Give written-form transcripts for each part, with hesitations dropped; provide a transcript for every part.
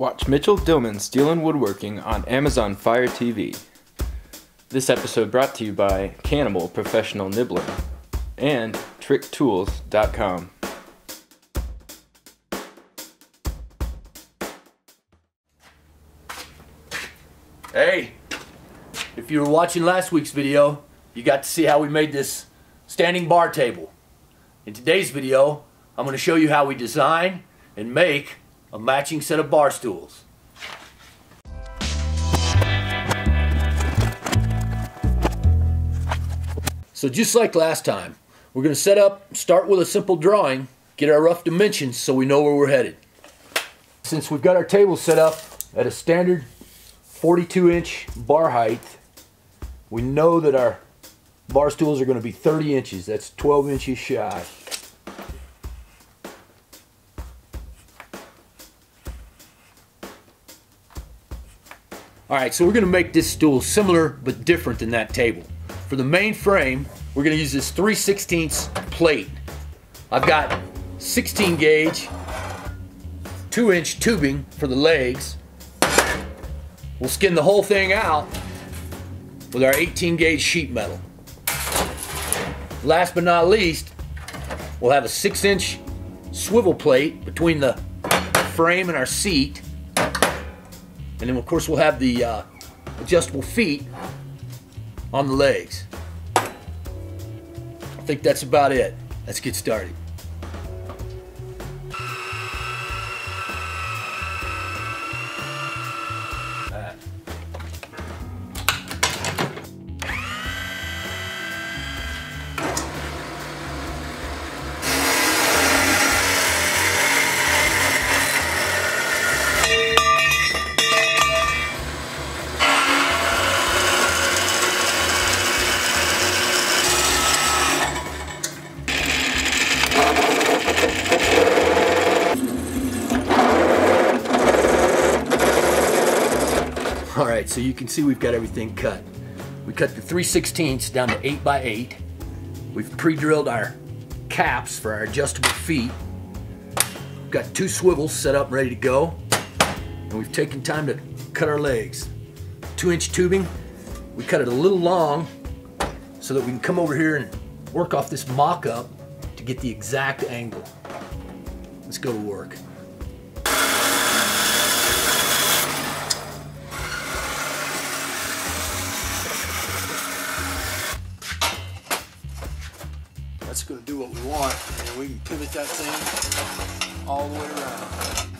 Watch Mitchell Dillman Steel and Woodworking on Amazon Fire TV. This episode brought to you by CaNibble Professional Nibbler and TrickTools.com. Hey, if you were watching last week's video, you got to see how we made this standing bar table. In today's video, I'm going to show you how we design and make a matching set of bar stools. So just like last time, we're going to start with a simple drawing, get our rough dimensions so we know where we're headed. Since we've got our table set up at a standard 42-inch bar height, we know that our bar stools are going to be 30 inches. That's 12 inches shy. Alright, so we're going to make this stool similar but different than that table. For the main frame, we're going to use this 3/16 plate. I've got 16 gauge, 2-inch tubing for the legs. We'll skin the whole thing out with our 18 gauge sheet metal. Last but not least, we'll have a 6-inch swivel plate between the frame and our seat. And then, of course, we'll have the adjustable feet on the legs. I think that's about it. Let's get started. Alright, so you can see we've got everything cut. We cut the 3/16 down to 8 by 8. We've pre-drilled our caps for our adjustable feet. We've got two swivels set up ready to go. And we've taken time to cut our legs. 2-inch tubing, we cut it a little long so that we can come over here and work off this mock-up to get the exact angle. Let's go to work. That's going to do what we want, and we can pivot that thing all the way around.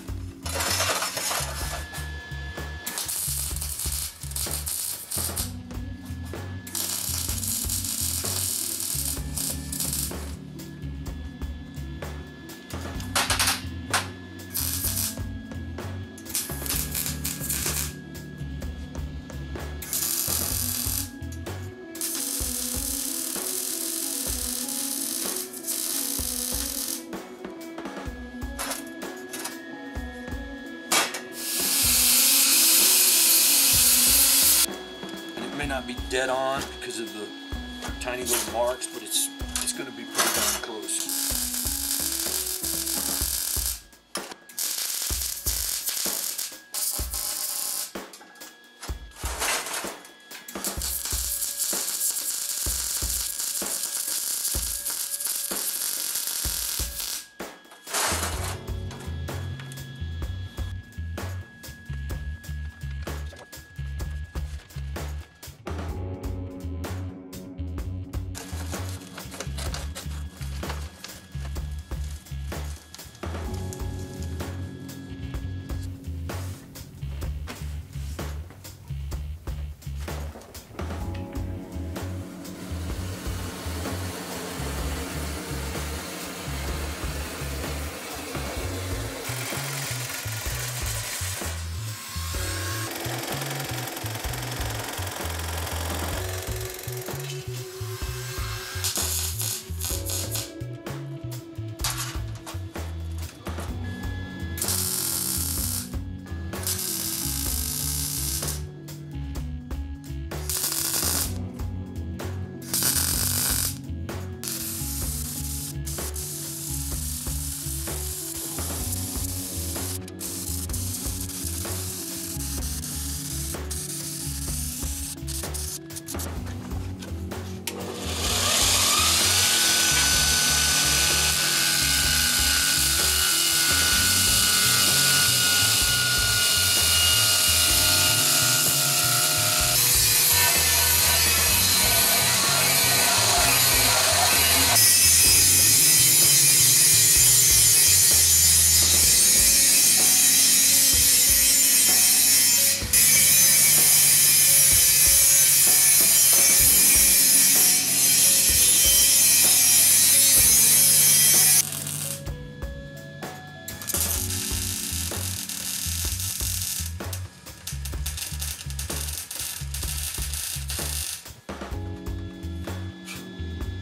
Not be dead on because of the tiny little marks, but it's going to be pretty darn close.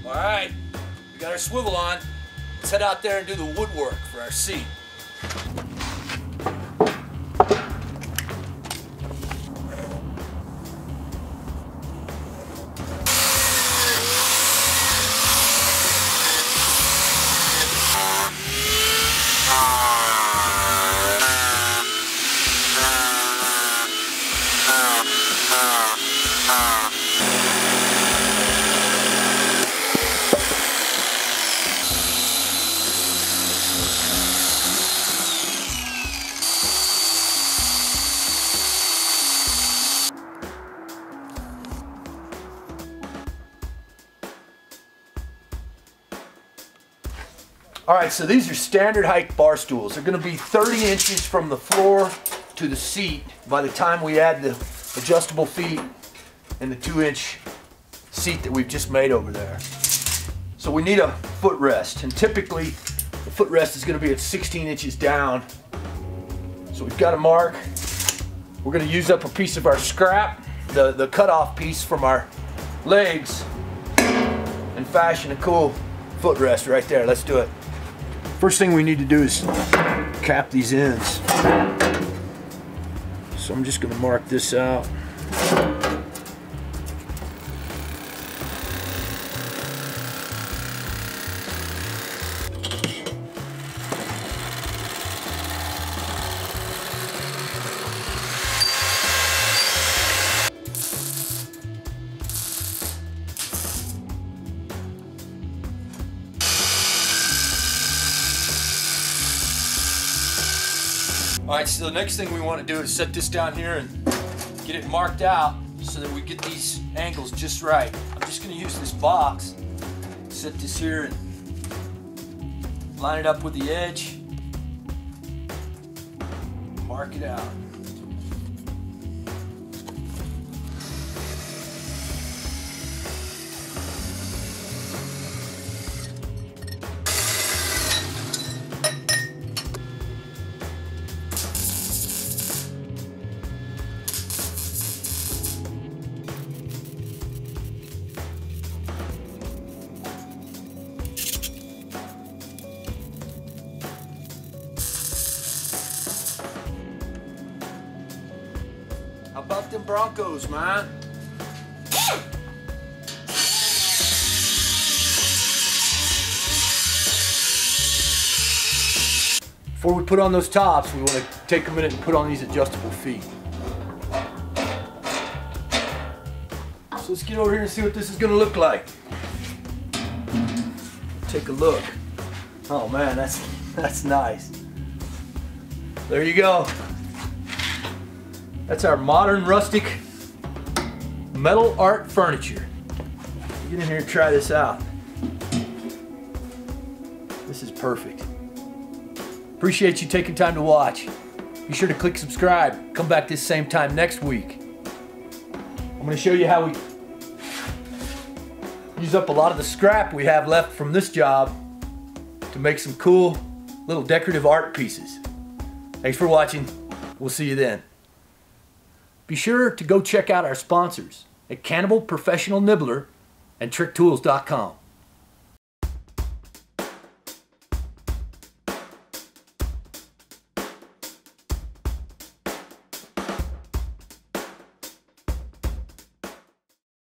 All right, we got our swivel on. Let's head out there and do the woodwork for our seat. All right, so these are standard height bar stools. They're gonna be 30 inches from the floor to the seat by the time we add the adjustable feet and the 2-inch seat that we've just made over there. So we need a footrest, and typically the footrest is gonna be at 16 inches down. So we've got a mark. We're gonna use up a piece of our scrap, the cutoff piece from our legs, and fashion a cool footrest right there. Let's do it. First thing we need to do is cap these ends. So I'm just going to mark this out. All right, so the next thing we want to do is set this down here and get it marked out so that we get these angles just right. I'm just going to use this box, set this here and line it up with the edge, mark it out. How about them Broncos, man? Before we put on those tops, we want to take a minute and put on these adjustable feet. So let's get over here and see what this is going to look like. Take a look. Oh man, that's nice. There you go. That's our modern rustic metal art furniture. Get in here and try this out. This is perfect. Appreciate you taking time to watch. Be sure to click subscribe. Come back this same time next week. I'm gonna show you how we use up a lot of the scrap we have left from this job to make some cool little decorative art pieces. Thanks for watching. We'll see you then. Be sure to go check out our sponsors at CaNibble Professional Nibbler and TrickTools.com.